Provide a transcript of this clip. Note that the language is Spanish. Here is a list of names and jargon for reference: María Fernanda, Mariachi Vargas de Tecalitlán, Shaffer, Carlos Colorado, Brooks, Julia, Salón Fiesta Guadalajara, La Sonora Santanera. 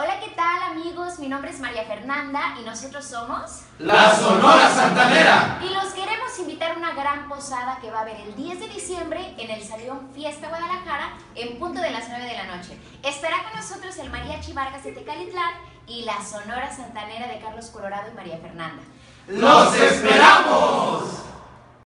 Hola, ¿qué tal amigos? Mi nombre es María Fernanda y nosotros somos... ¡La Sonora Santanera! Y los queremos invitar a una gran posada que va a haber el 10 de diciembre en el Salón Fiesta Guadalajara en punto de las 9 de la noche. Estará con nosotros el Mariachi Vargas de Tecalitlán y la Sonora Santanera de Carlos Colorado y María Fernanda. ¡Los esperamos!